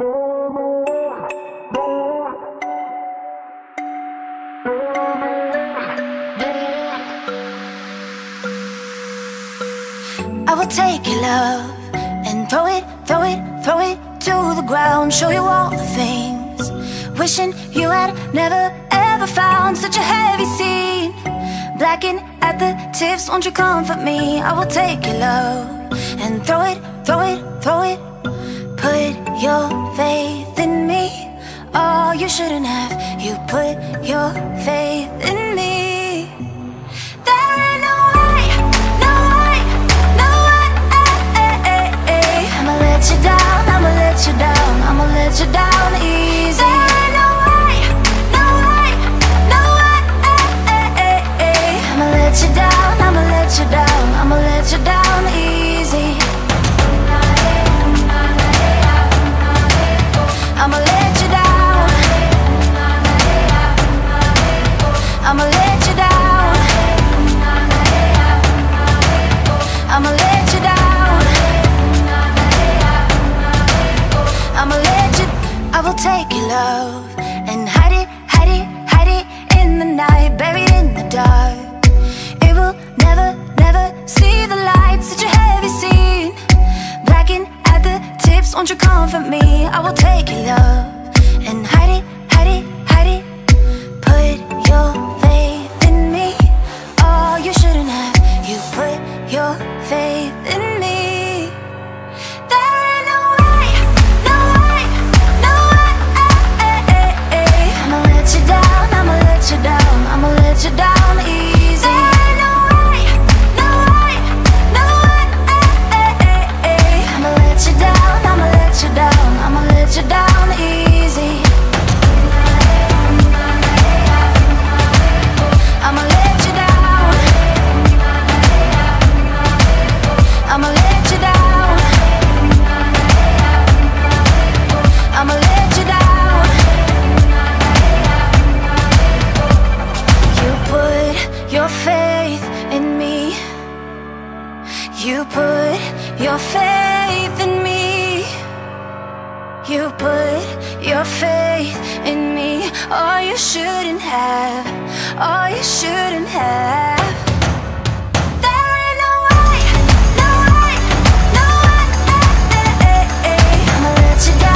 I will take your love and throw it, throw it, throw it to the ground. Show you all the things wishing you had never ever found. Such a heavy scene, blackened at the tips. Won't you comfort me? I will take your love and throw it, throw it, throw it. Put your faith in me. Oh, you shouldn't have. You put your faith in me. I'ma let you down easy. There ain't no way, no way, no way. I'ma let you down, I'ma let you down, I'ma let you down easy. I'ma let you down, I'ma let you down, I'ma let you down. I will take your love and hide it, hide it, hide it in the night, buried in the dark. It will never, never see the light. Such a heavy scene, blackened at the tips. Won't you comfort me? I will take your love and hide it, hide it, hide it. Put your faith in me. Oh, you shouldn't have. You put your faith in me. I'ma let you down easy. There ain't no way, no way, no way. I'ma let you down, I'ma let you down, I'ma let you down easy. I'ma let you down, I'ma let you down, I'ma let you down. Faith in me. You put your faith in me. You put your faith in me. Oh, you shouldn't have. Oh, you shouldn't have. There ain't no way, no way, no way. I'ma let you down.